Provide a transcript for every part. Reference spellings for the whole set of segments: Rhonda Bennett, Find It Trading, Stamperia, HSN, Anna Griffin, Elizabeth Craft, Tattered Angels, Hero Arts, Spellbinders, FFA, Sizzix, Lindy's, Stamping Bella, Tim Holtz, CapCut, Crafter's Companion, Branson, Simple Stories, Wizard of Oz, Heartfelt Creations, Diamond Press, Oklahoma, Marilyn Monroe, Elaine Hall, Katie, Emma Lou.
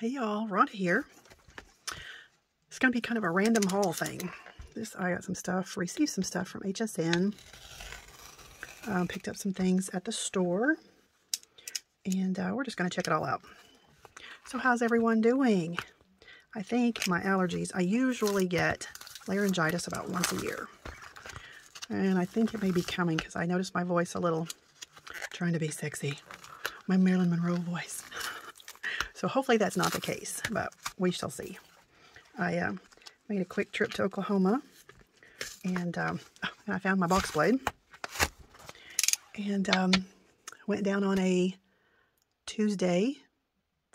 Hey y'all, Rhonda here. It's going to be kind of a random haul thing. I got some stuff, received some stuff from HSN. Picked up some things at the store. And we're just going to check it all out. So how's everyone doing? I think my allergies, I usually get laryngitis about once a year. And I think it may be coming because I noticed my voice a little, trying to be sexy. My Marilyn Monroe voice. So hopefully that's not the case, but we shall see. I made a quick trip to Oklahoma, and I found my box blade, and went down on a Tuesday,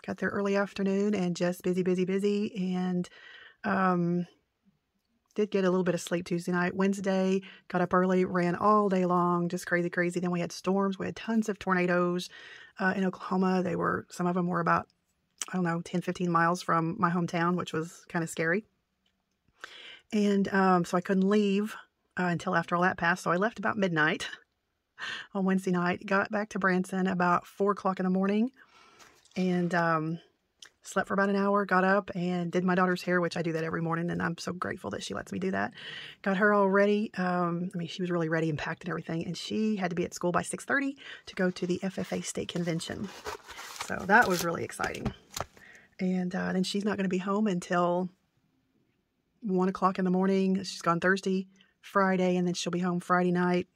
got there early afternoon, and just busy, and did get a little bit of sleep Tuesday night. Wednesday, got up early, ran all day long, just crazy. Then we had storms, we had tons of tornadoes in Oklahoma. They were, some of them were about, I don't know, 10, 15 miles from my hometown, which was kind of scary. And so I couldn't leave until after all that passed. So I left about midnight on Wednesday night, got back to Branson about 4 o'clock in the morning, and slept for about an hour, got up and did my daughter's hair, which I do that every morning. And I'm so grateful that she lets me do that. Got her all ready. I mean, she was really ready and packed and everything. And she had to be at school by 6:30 to go to the FFA state convention. So that was really exciting. And then she's not going to be home until 1 o'clock in the morning. She's gone Thursday, Friday, and then she'll be home Friday night,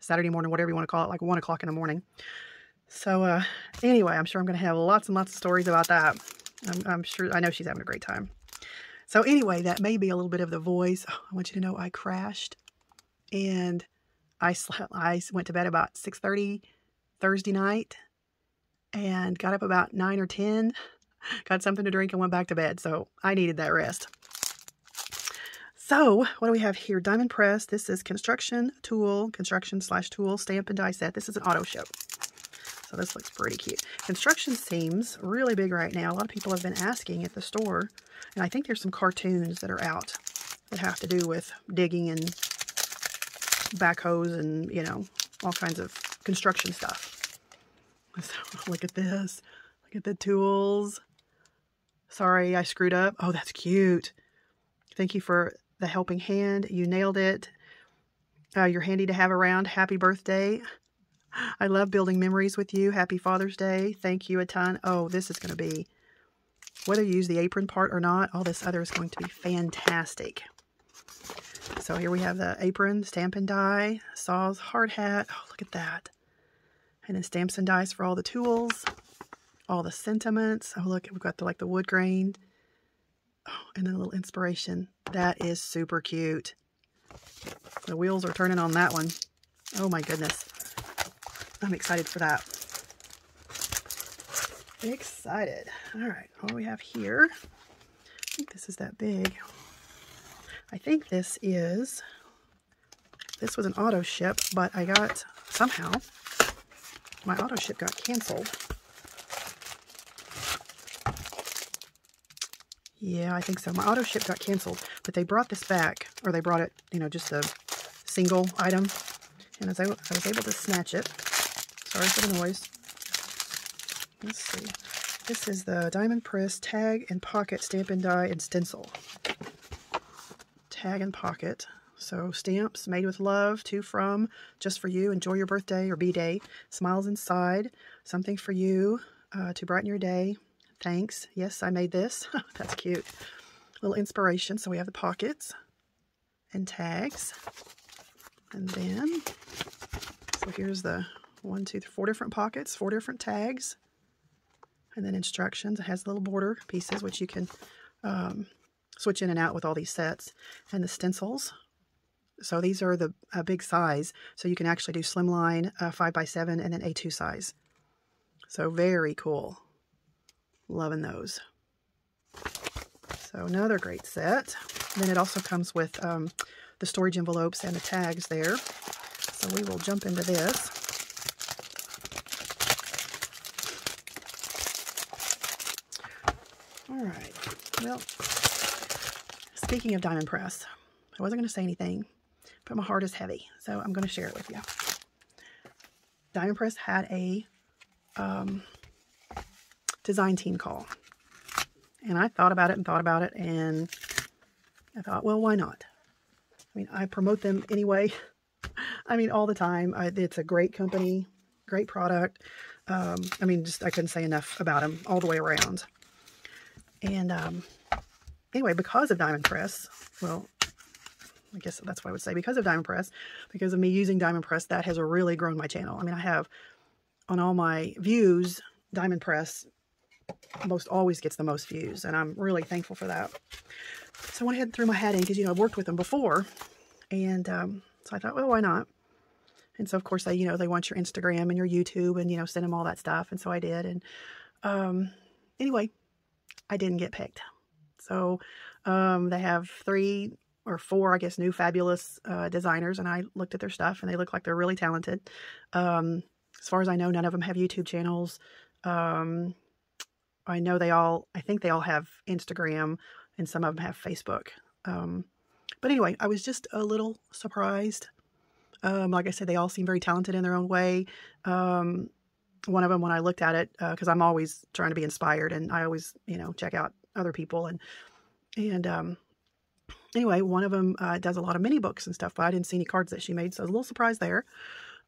Saturday morning, whatever you want to call it, like 1 o'clock in the morning. So anyway, I'm sure I'm going to have lots and lots of stories about that. I'm sure, I know she's having a great time. So anyway, that may be a little bit of the voice. Oh, I want you to know I crashed and I slept. I went to bed about 6:30 Thursday night and got up about 9 or 10, got something to drink and went back to bed. So I needed that rest. So what do we have here? Diamond Press. This is construction tool, construction/tool, stamp and die set. This is an auto show. So this looks pretty cute. Construction seems really big right now. A lot of people have been asking at the store, and I think there's some cartoons that are out that have to do with digging and backhoes and, you know, all kinds of construction stuff. So look at this. Look at the tools. Sorry, I screwed up. Oh, that's cute. Thank you for the helping hand. You nailed it. You're handy to have around. Happy birthday. I love building memories with you. Happy Father's Day. Thank you a ton. Oh, this is going to be, whether you use the apron part or not, all this other is going to be fantastic. So here we have the apron, stamp and die, saws, hard hat. Oh, look at that. And then stamps and dies for all the tools, all the sentiments. Oh, look, we've got the, like the wood grain. Oh, and then a little inspiration. That is super cute. The wheels are turning on that one. Oh my goodness. I'm excited for that. Excited. All right, what do we have here? I think this is that big. I think this is, this was an auto ship, but I got, somehow, my auto ship got canceled. Yeah, I think so. My auto ship got canceled, but they brought this back, or they brought it, you know, just a single item, and as I was able to snatch it. Sorry for the noise. Let's see. This is the Diamond Press Tag and Pocket Stamp and Die and Stencil. Tag and Pocket. So stamps made with love, to, from, just for you, enjoy your birthday or B-Day, smiles inside, something for you to brighten your day, thanks, yes, I made this. That's cute. Little inspiration. So we have the pockets and tags. And then, so here's the 1, 2, 3, 4 different pockets, 4 different tags, and then instructions. It has little border pieces, which you can switch in and out with all these sets, and the stencils. So these are the big size, so you can actually do slimline 5x7 and then A2 size. So very cool. Loving those. So another great set. And then it also comes with the storage envelopes and the tags there. So we will jump into this. All right, well, speaking of Diamond Press, I wasn't going to say anything, but my heart is heavy, so I'm going to share it with you. Diamond Press had a design team call, And I thought about it, and I thought, well, why not? I mean, I promote them anyway. I mean, all the time. It's a great company, great product. I mean, just I couldn't say enough about them all the way around. And anyway, because of Diamond Press, well, I guess that's what I would say, because of Diamond Press, because of me using Diamond Press, that has really grown my channel. I mean, I have, on all my views, Diamond Press most always gets the most views, and I'm really thankful for that. So I went ahead and threw my hat in, because, you know, I've worked with them before, and so I thought, well, why not? And so, of course, they, you know, they want your Instagram and your YouTube, and, you know, send them all that stuff, and so I did, and anyway, I didn't get picked. So they have 3 or 4, I guess, new fabulous designers, and I looked at their stuff, and they look like they're really talented. As far as I know, none of them have YouTube channels. I know they all, I think they all have Instagram, and some of them have Facebook. But anyway, I was just a little surprised. Like I said, they all seem very talented in their own way. One of them, when I looked at it, because I'm always trying to be inspired, and I always, you know, check out other people. And anyway, one of them does a lot of mini books and stuff, but I didn't see any cards that she made, so I was a little surprised there.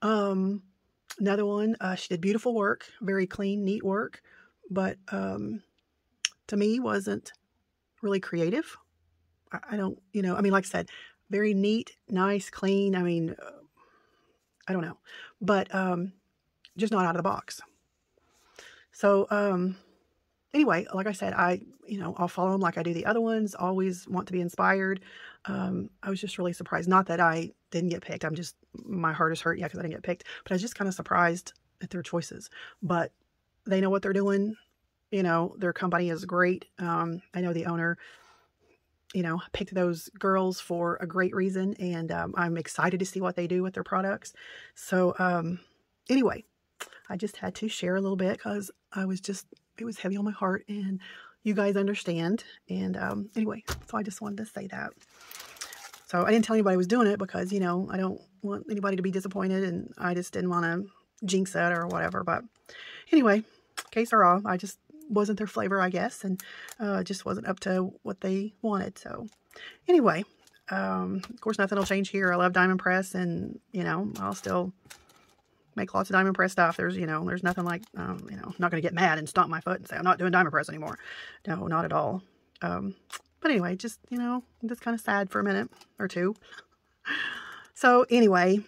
Another one, she did beautiful work, very clean, neat work, but to me wasn't really creative. I don't, you know, I mean, like I said, very neat, nice, clean. I mean, I don't know, but just not out of the box. So anyway, like I said, you know, I'll follow them like I do the other ones, always want to be inspired. I was just really surprised. Not that I didn't get picked. I'm just, my heart is hurt, yeah, because I didn't get picked, but I was just kind of surprised at their choices. But they know what they're doing. You know, their company is great. I know the owner, you know, picked those girls for a great reason, and I'm excited to see what they do with their products. So anyway, I just had to share a little bit, because I was just, it was heavy on my heart, and you guys understand. And anyway, so I just wanted to say that. So I didn't tell anybody I was doing it, because, you know, I don't want anybody to be disappointed, and I just didn't want to jinx it or whatever. But anyway, case or all, I just wasn't their flavor, I guess, and just wasn't up to what they wanted. So anyway, of course, nothing will change here. I love Diamond Press, and, you know, I'll still make lots of Diamond Press stuff. There's, you know, there's nothing like, you know, I'm not going to get mad and stomp my foot and say, I'm not doing Diamond Press anymore. No, not at all. But anyway, just, you know, I'm just kind of sad for a minute or two. So anyway,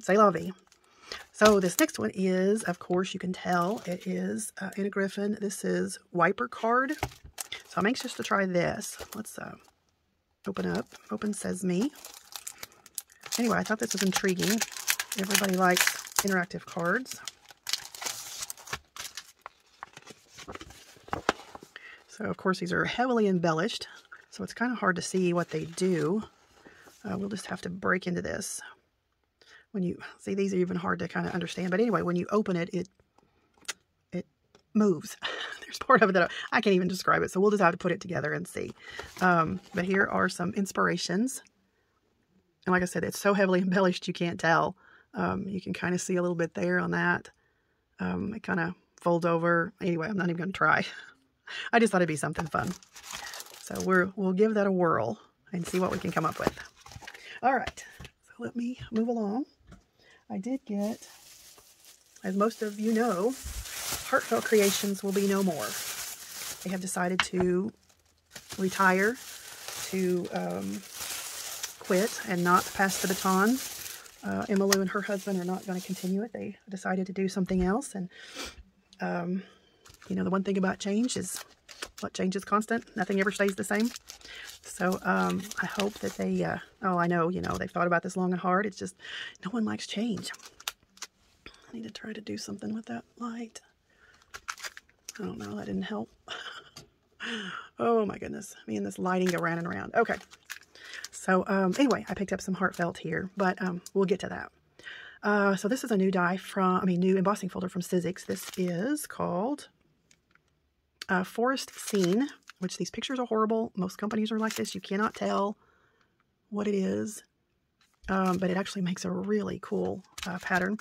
c'est la vie. So this next one is, of course, you can tell it is Anna Griffin. This is Wiper Card. So I'm anxious to try this. Let's open up. Open Sesame. Anyway, I thought this was intriguing. Everybody likes interactive cards. So, of course, these are heavily embellished, so it's kind of hard to see what they do. We'll just have to break into this. When you see, these are even hard to kind of understand, but anyway, when you open it, it moves. There's part of it that I can't even describe it, so we'll just have to put it together and see. But here are some inspirations, and like I said, it's so heavily embellished you can't tell. You can kind of see a little bit there on that. It kind of folds over. Anyway, I'm not even going to try. I just thought it'd be something fun. So we'll give that a whirl and see what we can come up with. All right. So let me move along. I did get, as most of you know, Heartfelt Creations will be no more. They have decided to retire, to quit and not pass the baton. Emma Lou and her husband are not going to continue it. They decided to do something else. And, you know, the one thing about change is what change is constant. Nothing ever stays the same. So I hope that they, oh, I know, you know, they've thought about this long and hard. It's just no one likes change. I need to try to do something with that light. I don't know. That didn't help. Oh, my goodness. Me and this lighting go round and round. Okay. So anyway, I picked up some Heartfelt here, but we'll get to that. So this is a new die from, I mean, new embossing folder from Sizzix. This is called Forest Scene, which these pictures are horrible. Most companies are like this. You cannot tell what it is, but it actually makes a really cool pattern.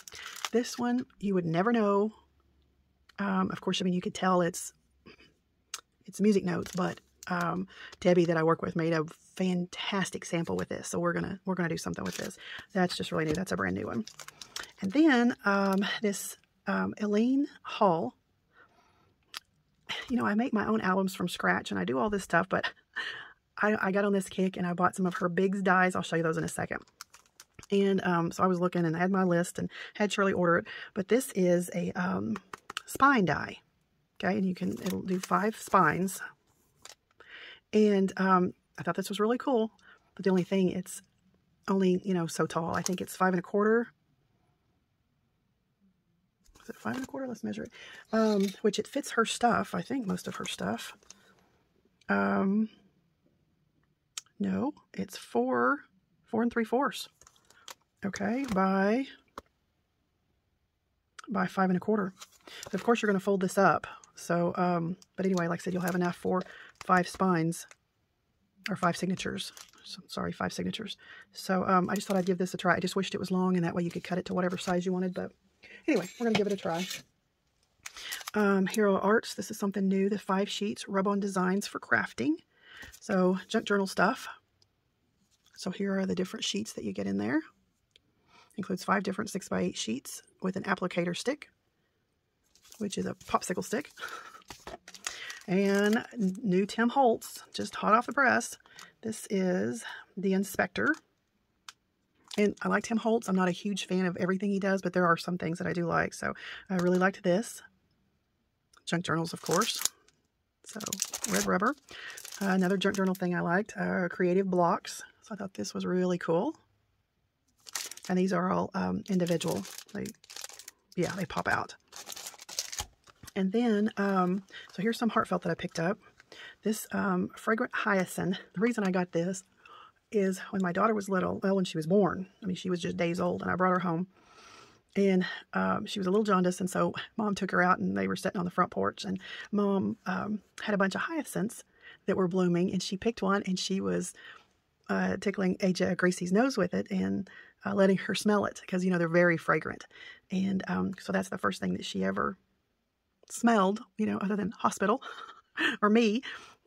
This one, you would never know. Of course, I mean, you could tell it's it's music notes, but Debbie that I work with made a fantastic sample with this, so we're gonna do something with this. That's just really new. That's a brand new one. And then this Elaine Hall. You know, I make my own albums from scratch and I do all this stuff, but I got on this kick and I bought some of her Biggs dies. I'll show you those in a second. And so I was looking and I had my list and had Shirley order it. But this is a spine die. Okay, and you can, it'll do 5 spines. And I thought this was really cool. But the only thing, it's only, you know, so tall. I think it's 5 1/4. Is it 5 1/4? Let's measure it. Which it fits her stuff, I think, most of her stuff. No, it's 4 4 3/4. Okay, by 5 1/4. So of course you're going to fold this up. So, but anyway, like I said, you'll have enough for 5 spines or 5 signatures. So, sorry, 5 signatures. So I just thought I'd give this a try. I just wished it was long and that way you could cut it to whatever size you wanted. But anyway, we're going to give it a try. Hero Arts, this is something new. The 5 sheets, rub-on designs for crafting. So junk journal stuff. So here are the different sheets that you get in there. Includes 5 different 6x8 sheets with an applicator stick, which is a popsicle stick. And new Tim Holtz, just hot off the press. This is the Inspector. And I like Tim Holtz. I'm not a huge fan of everything he does, but there are some things that I do like. So I really liked this. Junk journals, of course. So red rubber. Another junk journal thing I liked are creative blocks. So I thought this was really cool. And these are all individual. They pop out. And then, so here's some Heartfelt that I picked up. This fragrant hyacinth. The reason I got this is when my daughter was little, well, when she was born, I mean, she was just days old, and I brought her home. And she was a little jaundiced, and so Mom took her out, and they were sitting on the front porch. And Mom had a bunch of hyacinths that were blooming, and she picked one, and she was tickling AJ Gracie's nose with it, and letting her smell it, because, you know, they're very fragrant. And so that's the first thing that she ever smelled, you know, other than hospital or me,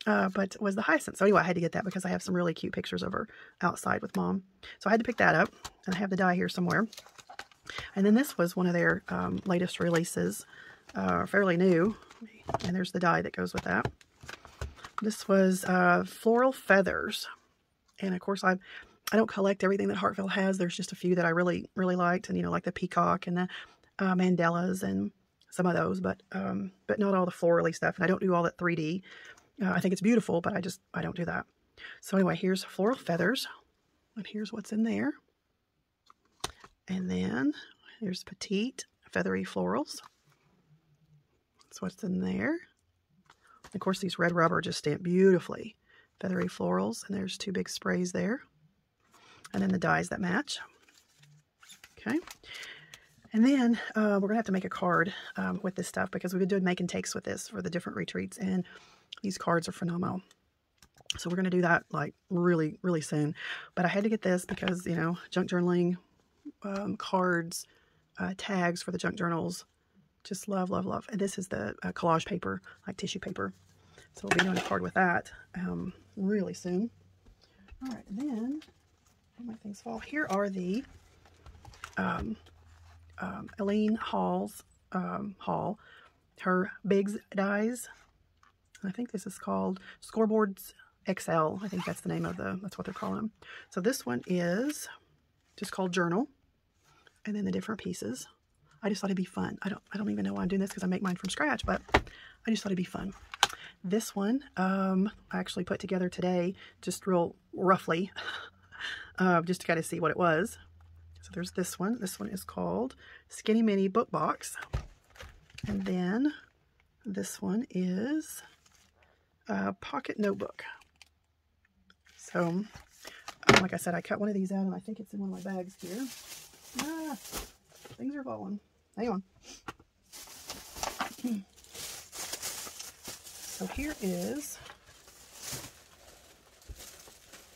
but was the hyacinth. So anyway, I had to get that because I have some really cute pictures of her outside with Mom. So I had to pick that up, and I have the die here somewhere. And then this was one of their latest releases, fairly new. And there's the die that goes with that. This was floral feathers. And of course, I don't collect everything that Heartfelt has. There's just a few that I really, really liked. And, you know, like the peacock and the mandalas and some of those. But not all the florally stuff. And I don't do all that 3D. I think it's beautiful, but I don't do that. So anyway, here's floral feathers. And here's what's in there. And then here's petite feathery florals. That's what's in there. Of course, these red rubber just stamp beautifully. Feathery florals. And there's 2 big sprays there. And then the dies that match. Okay. And then we're going to have to make a card with this stuff, because we've been doing make and takes with this for the different retreats. And these cards are phenomenal. So we're going to do that like really, really soon. But I had to get this because, you know, junk journaling, cards, tags for the junk journals. Just love, love, love. And this is the collage paper, like tissue paper. So we'll be doing a card with that really soon. All right. And then... my things fall. Here are the Elaine Hall's Hall, her Biggs dies. I think this is called Scoreboards XL. I think that's the name of the, that's what they're calling them. So this one is just called Journal, and then the different pieces. I just thought it'd be fun. I don't even know why I'm doing this, because I make mine from scratch, but I just thought it'd be fun. This one I actually put together today, just real roughly. Just to kind of see what it was. So there's this one. This one is called Skinny Mini Book Box. And then this one is Pocket Notebook. So like I said, I cut one of these out, and I think it's in one of my bags here. Ah, things are falling. Hang on. So here is,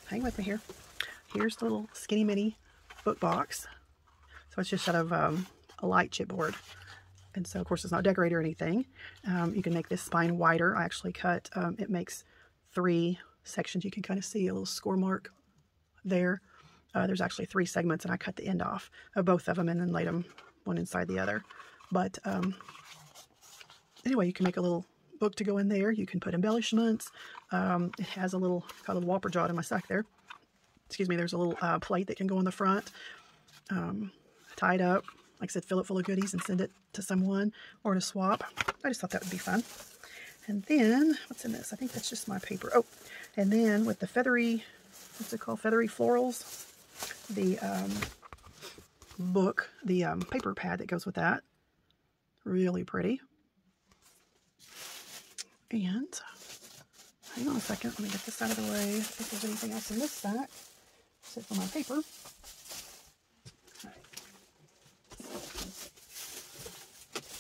hang with me here. Here's the little Skinny Mini Book Box. So it's just out of a light chipboard. And so of course it's not decorated or anything. You can make this spine wider. I actually cut, it makes 3 sections. You can kind of see a little score mark there. There's actually 3 segments, and I cut the end off of both of them and then laid them one inside the other. But anyway, you can make a little book to go in there. You can put embellishments. It has a little, got a little whopper jawed in my sack there. Excuse me, there's a little plate that can go on the front. Tie it up. Like I said, fill it full of goodies and send it to someone or to swap. I just thought that would be fun. And then, what's in this? I think that's just my paper. Oh, and then with the feathery, what's it called? Feathery florals. The book, the paper pad that goes with that. Really pretty. And hang on a second. Let me get this out of the way. If there's anything else in this sack, except for my paper.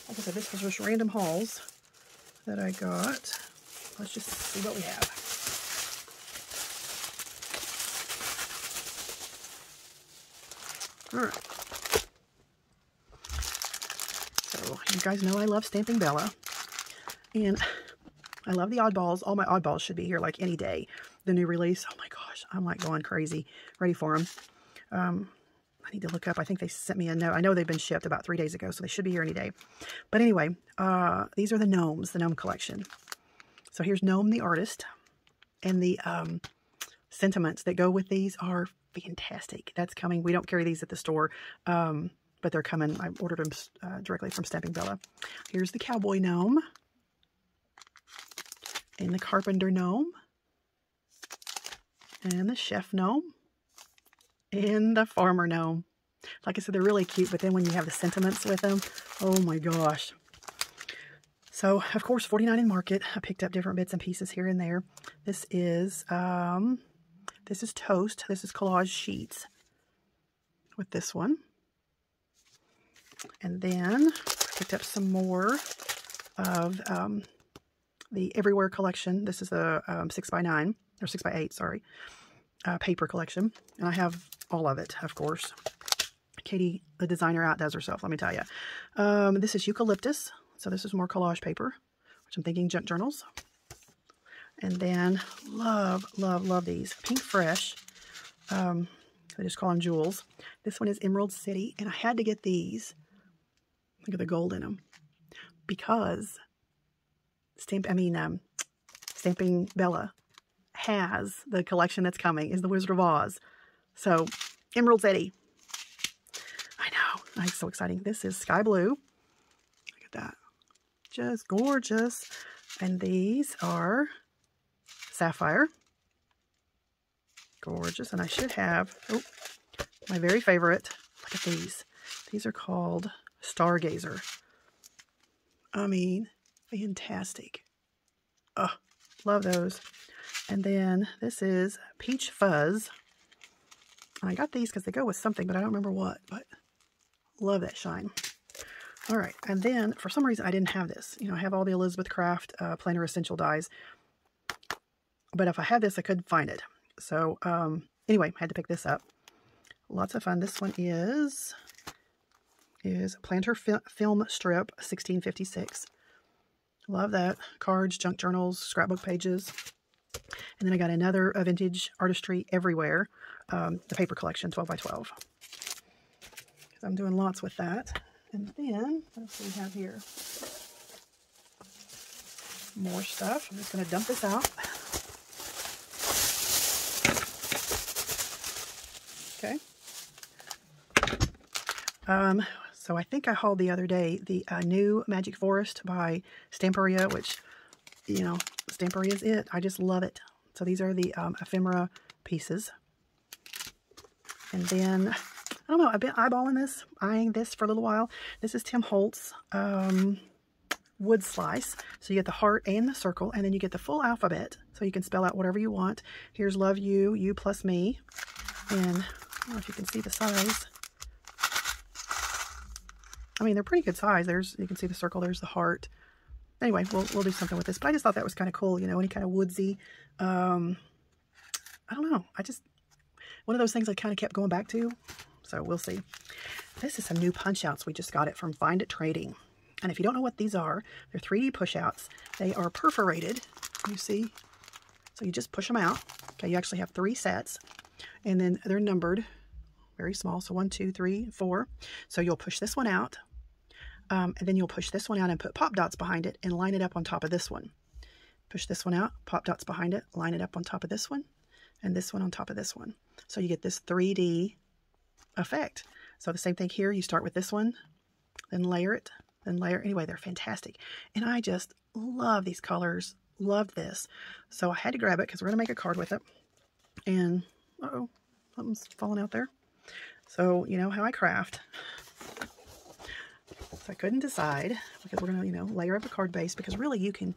Like I said, this was just random hauls that I got. Let's just see what we have. All right. So you guys know I love Stamping Bella, and I love the oddballs. All my oddballs should be here like any day. The new release. Oh my gosh, I'm like going crazy, ready for them. I need to look up. I think they sent me a note. I know they've been shipped about 3 days ago, so they should be here any day. But anyway, these are the gnomes, the gnome collection. So here's Gnome the Artist. And the sentiments that go with these are fantastic. That's coming. We don't carry these at the store, but they're coming. I ordered them directly from Stamping Bella. Here's the Cowboy Gnome. And the Carpenter Gnome. And the Chef Gnome. And the Farmer Gnome. Like I said, they're really cute, but then when you have the sentiments with them, oh my gosh. So, of course, $49 in market. I picked up different bits and pieces here and there. This is Toast. This is collage sheets with this one. And then I picked up some more of the Everywhere collection. This is the 6x9, or 6x8, sorry. Paper collection, and I have all of it, of course. Katie, the designer, outdoes herself, let me tell you. This is eucalyptus, so this is more collage paper, which I'm thinking junk journals. And then love, love, love these. Pink Fresh. I just call them jewels. This one is Emerald City, and I had to get these. Look at the gold in them. Because Stamping Bella has the collection that's coming is the Wizard of Oz. So Emerald City. I know, it's so exciting. This is Sky Blue. Look at that, just gorgeous. And these are Sapphire, gorgeous. And I should have my very favorite. Look at these. These are called Stargazer. I mean, fantastic. Oh, love those. And then this is Peach Fuzz. I got these because they go with something, but I don't remember what, but love that shine. All right. And then for some reason, I didn't have this. You know, I have all the Elizabeth Craft Planner Essential Dies, but if I had this, I couldn't find it. So anyway, I had to pick this up. Lots of fun. This one is Planter Film Strip 1656. Love that. Cards, junk journals, scrapbook pages. And then I got another Vintage Artistry Everywhere, the paper collection, 12x12. I'm doing lots with that. And then, what else do we have here? More stuff. I'm just going to dump this out. Okay. So I think I hauled the other day the new Magic Forest by Stamperia, which, you know, Stamperia is it. I just love it. So these are the ephemera pieces. And then, I don't know, I've been eyeballing this, eyeing this for a little while. This is Tim Holtz Wood Slice. So you get the heart and the circle, and then you get the full alphabet. So you can spell out whatever you want. Here's Love You, You Plus Me. And I don't know if you can see the size. I mean, they're pretty good size. There's, you can see the circle, there's the heart. Anyway, we'll do something with this, but I just thought that was kind of cool, you know, any kind of woodsy, I don't know, I just, one of those things I kind of kept going back to, so we'll see. This is some new punch outs. We just got it from Find It Trading. And if you don't know what these are, they're 3D push-outs. They are perforated, you see? So you just push them out. Okay, you actually have 3 sets. And then they're numbered, very small. So 1, 2, 3, 4. So you'll push this one out. And then you'll push this one out and put pop dots behind it and line it up on top of this one. Push this one out, pop dots behind it, line it up on top of this one, and this one on top of this one. So you get this 3D effect. So the same thing here. You start with this one, then layer it, then layer. Anyway, they're fantastic. And I just love these colors. Love this. So I had to grab it because we're going to make a card with it. And, uh-oh, something's falling out there. So you know how I craft. So I couldn't decide because we're going to, you know, layer up a card base, because really you can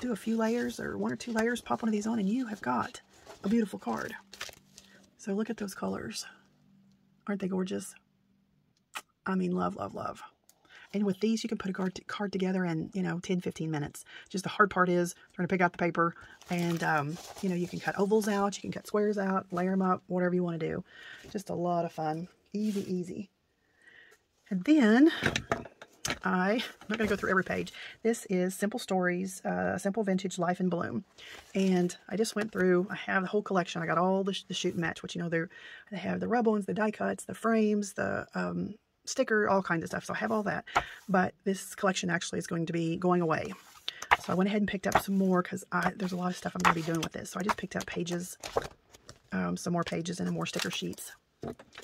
do a few layers or 1 or 2 layers, pop one of these on, and you have got a beautiful card. So look at those colors. Aren't they gorgeous? I mean, love, love, love. And with these, you can put a card together in, you know, 10, 15 minutes. Just the hard part is trying to pick out the paper and, you know, you can cut ovals out, you can cut squares out, layer them up, whatever you want to do. Just a lot of fun. Easy, easy. And then I'm not going to go through every page. This is Simple Stories, Simple Vintage Life in Bloom. And I just went through, I have the whole collection. I got all the shoot and match, which, you know, they have the rub-ons, the die cuts, the frames, the sticker, all kinds of stuff. So I have all that. But this collection actually is going to be going away. So I went ahead and picked up some more because there's a lot of stuff I'm going to be doing with this. So I just picked up pages, some more pages and more sticker sheets.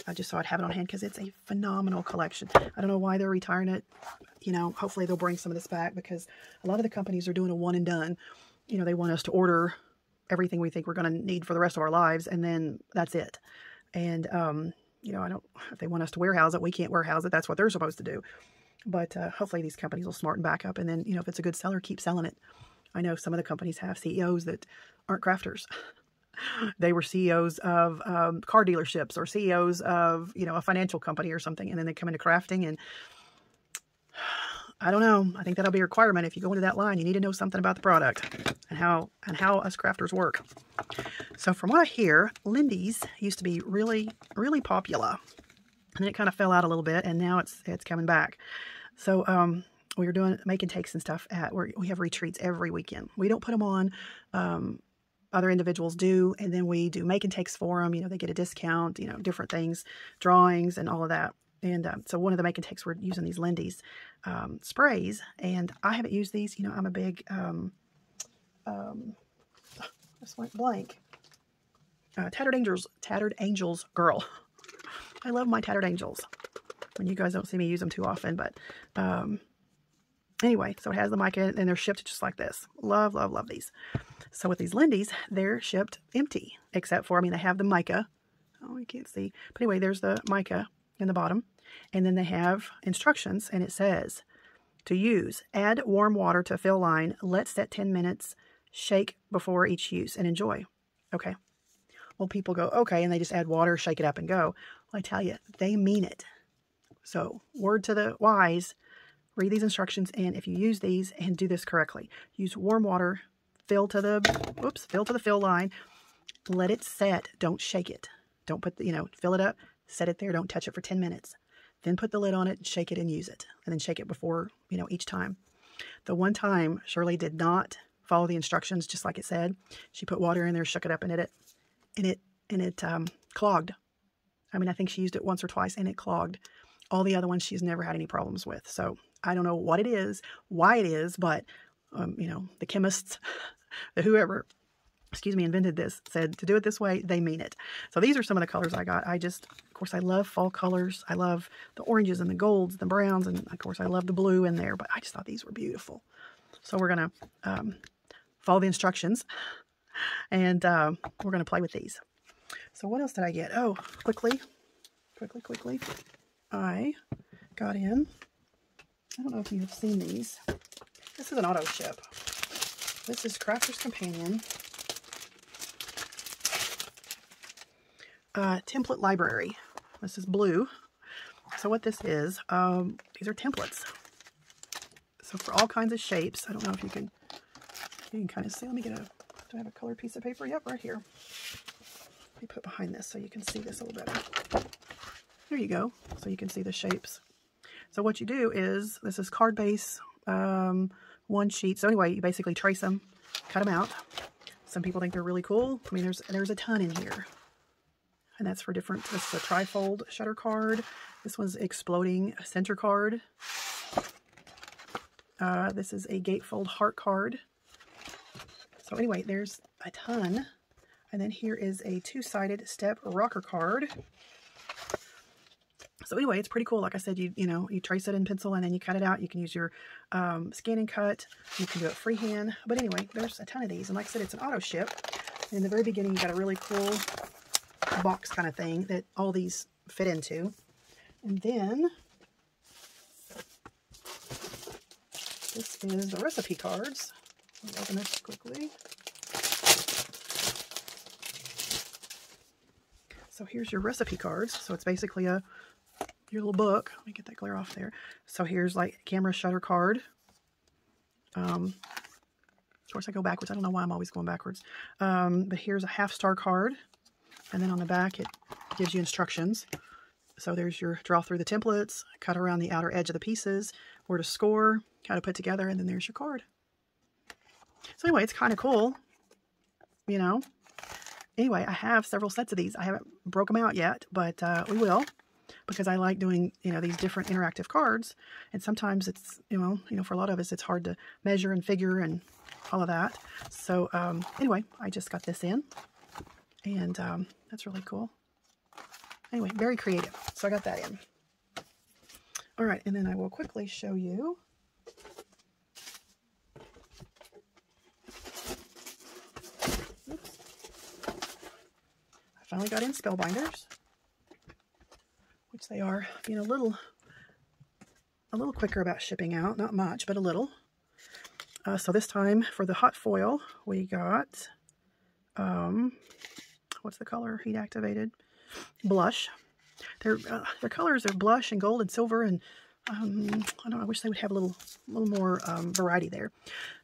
I just thought I'd have it on hand because it's a phenomenal collection. I don't know why they're retiring it. You know, hopefully they'll bring some of this back, because a lot of the companies are doing a one and done. You know, they want us to order everything we think we're going to need for the rest of our lives, and then that's it. And, you know, I don't, if they want us to warehouse it, we can't warehouse it. That's what they're supposed to do. But hopefully these companies will smarten back up, and then, you know, if it's a good seller, keep selling it. I know some of the companies have CEOs that aren't crafters. They were CEOs of car dealerships, or CEOs of, you know, a financial company or something. And then they come into crafting, and I don't know. I think that'll be a requirement. If you go into that line, you need to know something about the product and how us crafters work. So from what I hear, Lindy's used to be really, really popular. And then it kind of fell out a little bit, and now it's coming back. So, we were doing make and takes and stuff at where we have retreats every weekend. We don't put them on, other individuals do, and then we do make and takes for them. You know, they get a discount, you know, different things, drawings and all of that. And so one of the make and takes, we're using these Lindy's sprays, and I haven't used these. You know, I'm a big, just went blank, Tattered Angels girl. I love my Tattered Angels. And you guys don't see me use them too often, but anyway, so it has the mic in it, and they're shipped just like this. Love, love, love these. So with these Lindy's, they're shipped empty, except for, I mean, they have the mica. Oh, you can't see. But anyway, there's the mica in the bottom. And then they have instructions, and it says to use. Add warm water to fill line. Let set 10 minutes. Shake before each use and enjoy. Okay. Well, people go, okay, and they just add water, shake it up, and go. Well, I tell you, they mean it. So word to the wise, read these instructions, and if you use these and do this correctly, use warm water, fill to the fill line, let it set, don't shake it. Don't put, you know, fill it up, set it there, don't touch it for 10 minutes. Then put the lid on it and shake it and use it. And then shake it before, you know, each time. The one time Shirley did not follow the instructions just like it said. She put water in there, shook it up and hit it, and it clogged. I mean, I think she used it once or twice and it clogged. All the other ones she's never had any problems with. So I don't know what it is, why it is, but you know, the chemists, whoever, excuse me, invented this, said to do it this way, they mean it. So these are some of the colors I got. I just, of course, I love fall colors. I love the oranges and the golds, the browns, and of course I love the blue in there, but I just thought these were beautiful. So we're going to follow the instructions, and we're going to play with these. So what else did I get? Oh, quickly. I got in, I don't know if you have seen these. This is an auto ship. This is Crafter's Companion template library. This is blue. So what this is, these are templates. So for all kinds of shapes, I don't know if you can kind of see. Let me get a, do I have a colored piece of paper? Yep, right here. Let me put behind this so you can see this a little better. There you go. So you can see the shapes. So what you do is, this is card base, one sheet. So anyway, you basically trace them, cut them out. Some people think they're really cool. I mean, there's a ton in here. And that's for different, this is a trifold shutter card. This one's exploding center card. This is a gatefold heart card. So anyway, there's a ton. And then here is a two-sided step rocker card. So anyway, it's pretty cool. Like I said, you trace it in pencil and then you cut it out. You can use your scan and cut. You can do it freehand. But anyway, there's a ton of these. And like I said, it's an auto ship. And in the very beginning, you got a really cool box kind of thing that all these fit into. And then this is the recipe cards. Let me open this quickly. So here's your recipe cards. So it's basically your little book. Let me get that glare off there. So here's like camera shutter card. Of course I go backwards. I don't know why I'm always going backwards. But here's a half star card. And then on the back, it gives you instructions. So there's your draw through the templates, cut around the outer edge of the pieces, where to score, how to put together, and then there's your card. So anyway, it's kind of cool, you know. Anyway, I have several sets of these. I haven't broke them out yet, but we will, because I like doing, you know, these different interactive cards. And sometimes it's, you know, for a lot of us, it's hard to measure and figure and all of that. So anyway, I just got this in, and that's really cool. Anyway, very creative. So I got that in. All right, and then I will quickly show you. Oops. I finally got in Spellbinders, which they are being a little quicker about shipping out. Not much, but a little. So this time for the hot foil, we got, what's the color? Heat activated. Blush. Their colors are blush and gold and silver, and I don't know, I wish they would have a little more variety there.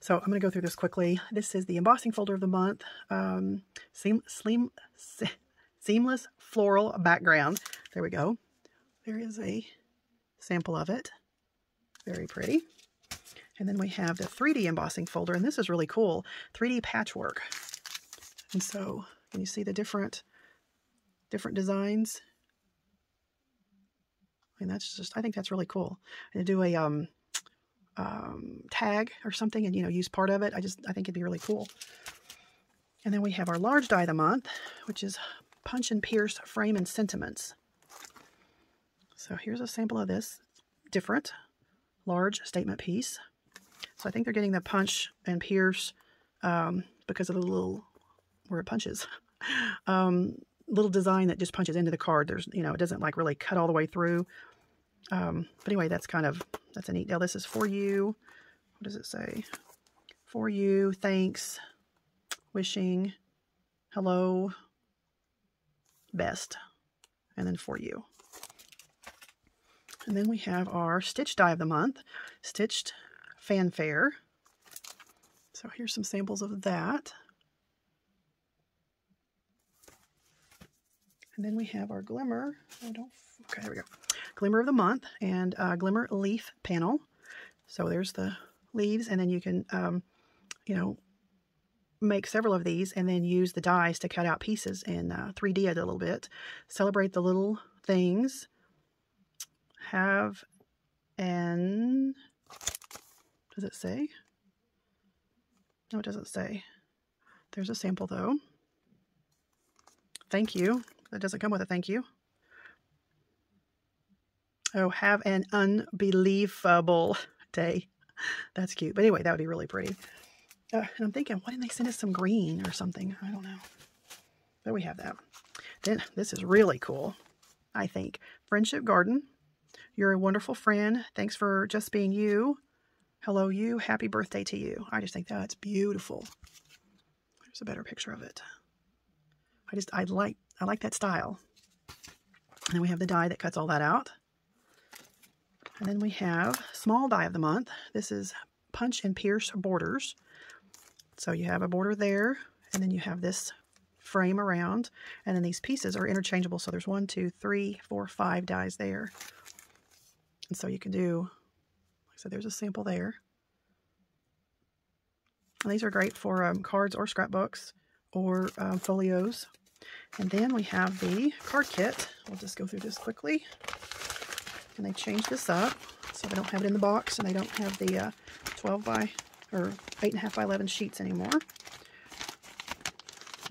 So I'm going to go through this quickly. This is the embossing folder of the month. Seamless floral background. There we go. There is a sample of it. Very pretty. And then we have the 3D embossing folder, and this is really cool. 3D patchwork. And so can you see the different designs? I mean, that's just, I think that's really cool. And to do a tag or something and, you know, use part of it, I think it'd be really cool. And then we have our large die of the month, which is Punch and Pierce Frame and Sentiments. So here's a sample of this different large statement piece. So I think they're getting the punch and pierce because of the little, where it punches. Little design that just punches into the card. There's, you know, it doesn't like really cut all the way through. But anyway, that's a neat deal. This is for you. What does it say? For you, thanks, wishing, hello, best, and then for you. And then we have our stitch die of the month, Stitched Fanfare. So here's some samples of that. And then we have our Glimmer. Okay, there we go. Glimmer of the month and Glimmer leaf panel. So there's the leaves, and then you can, you know, make several of these and then use the dies to cut out pieces and 3D it a little bit. Celebrate the little things. Have an, does it say? No, it doesn't say. There's a sample though. Thank you. That doesn't come with a thank you. Oh, have an unbelievable day. That's cute. But anyway, that would be really pretty. And I'm thinking, why didn't they send us some green or something? I don't know. But we have that. Then this is really cool, I think. Friendship Garden. You're a wonderful friend. Thanks for just being you. Hello, you. Happy birthday to you. I just think that's beautiful. There's a better picture of it. I like that style. And then we have the die that cuts all that out. And then we have small die of the month. This is Punch and Pierce Borders. So you have a border there, and then you have this frame around, and then these pieces are interchangeable. So there's 1, 2, 3, 4, 5 dies there. and so you can do, like I said, there's a sample there. And these are great for cards or scrapbooks or folios. And then we have the card kit. We'll just go through this quickly. And they changed this up so they don't have it in the box, and they don't have the 8.5 by 11 sheets anymore.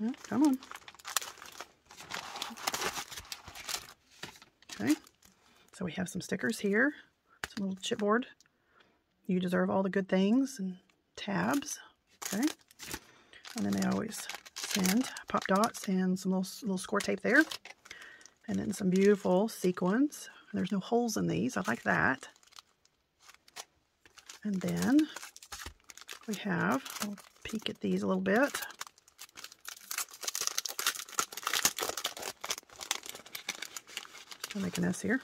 Oh, come on. Okay, so we have some stickers here, some little chipboard. You deserve all the good things, and tabs. Okay, and then they always send pop dots and some little score tape there, and then some beautiful sequins. And there's no holes in these. I like that. And then we have, we'll peek at these a little bit. I'll make a mess here.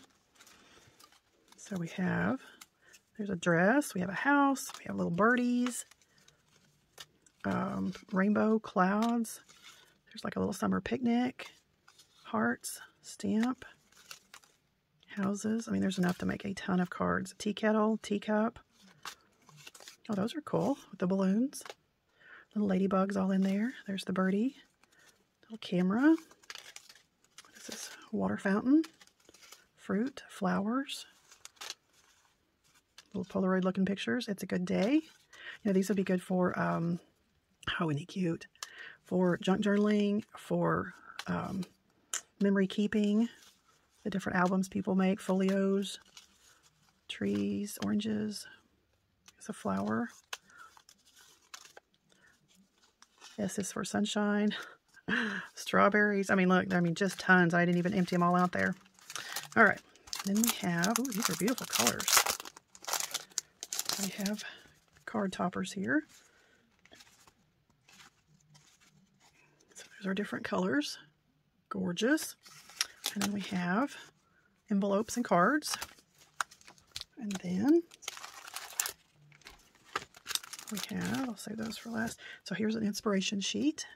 So we have, there's a dress, we have a house, we have little birdies, rainbow clouds. There's like a little summer picnic, hearts, stamp, houses. I mean, there's enough to make a ton of cards. Tea kettle, teacup. Oh, those are cool with the balloons. Little ladybugs all in there. There's the birdie. Little camera. What is this? Water fountain. Fruit, flowers, little Polaroid looking pictures. It's a good day. You know, these would be good for, oh, isn't he cute? For junk journaling, for memory keeping, the different albums people make, folios, trees, oranges. It's a flower. S is for sunshine, strawberries. I mean, look, I mean, just tons. I didn't even empty them all out there. All right, then we have, ooh, these are beautiful colors. We have card toppers here. So there's our different colors, gorgeous. And then we have envelopes and cards. And then we have, I'll save those for last. So here's an inspiration sheet.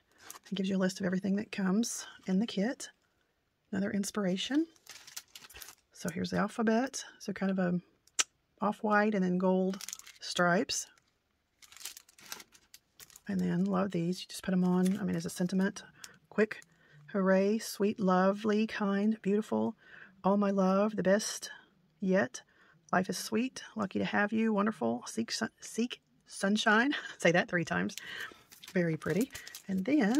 It gives you a list of everything that comes in the kit. Another inspiration. So here's the alphabet, so kind of a off-white and then gold stripes. And then love these, you just put them on, I mean, as a sentiment. Quick, hooray, sweet, lovely, kind, beautiful, all my love, the best yet. Life is sweet, lucky to have you, wonderful, seek sunshine. Say that 3 times. Very pretty. And then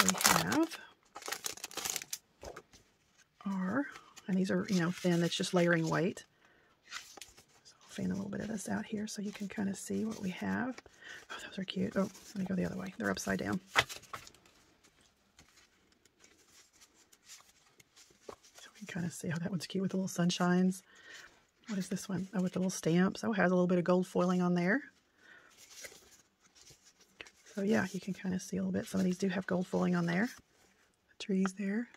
we have our, and these are, you know, thin, that's just layering weight. So I'll fan a little bit of this out here so you can kind of see what we have. Oh, those are cute. Oh, let me go the other way. They're upside down. So we can kind of see how, oh, that one's cute with the little sunshines. What is this one? Oh, with the little stamps. Oh, it has a little bit of gold foiling on there. So yeah, you can kind of see a little bit. Some of these do have gold foiling on there. The trees there.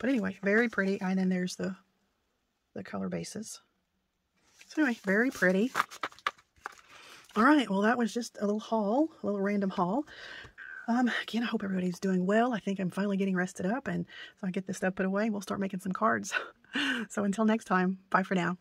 But anyway, very pretty. And then there's the color bases. So anyway, very pretty. All right, well, that was just a little haul, a little random haul. Again, I hope everybody's doing well. I think I'm finally getting rested up, and so I get this stuff put away. We'll start making some cards. So until next time, bye for now.